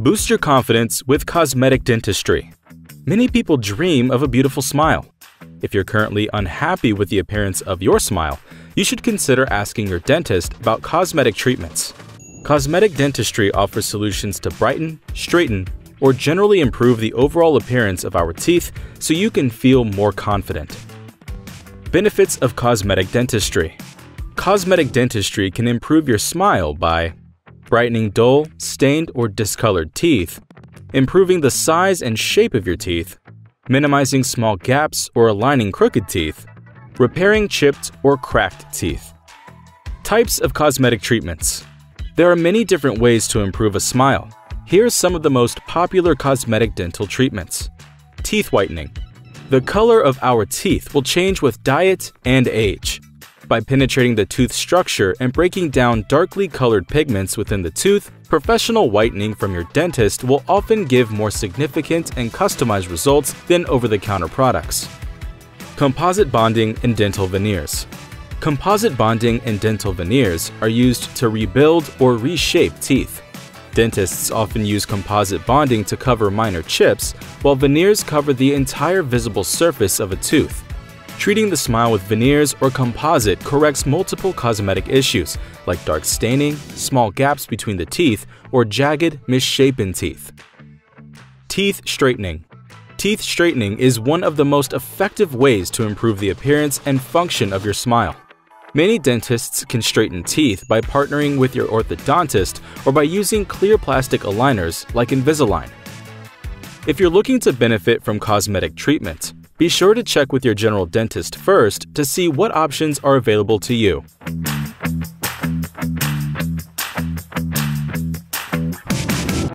Boost your confidence with cosmetic dentistry. Many people dream of a beautiful smile. If you're currently unhappy with the appearance of your smile, you should consider asking your dentist about cosmetic treatments. Cosmetic dentistry offers solutions to brighten, straighten, or generally improve the overall appearance of our teeth so you can feel more confident. Benefits of cosmetic dentistry. Cosmetic dentistry can improve your smile by brightening dull, stained, or discolored teeth, improving the size and shape of your teeth, minimizing small gaps or aligning crooked teeth, repairing chipped or cracked teeth. Types of cosmetic treatments. There are many different ways to improve a smile. Here are some of the most popular cosmetic dental treatments. Teeth whitening. The color of our teeth will change with diet and age. By penetrating the tooth structure and breaking down darkly colored pigments within the tooth, professional whitening from your dentist will often give more significant and customized results than over-the-counter products. Composite bonding and dental veneers. Composite bonding and dental veneers are used to rebuild or reshape teeth. Dentists often use composite bonding to cover minor chips, while veneers cover the entire visible surface of a tooth. Treating the smile with veneers or composite corrects multiple cosmetic issues like dark staining, small gaps between the teeth, or jagged, misshapen teeth. Teeth straightening. Teeth straightening is one of the most effective ways to improve the appearance and function of your smile. Many dentists can straighten teeth by partnering with your orthodontist or by using clear plastic aligners like Invisalign. If you're looking to benefit from cosmetic treatment, be sure to check with your general dentist first to see what options are available to you.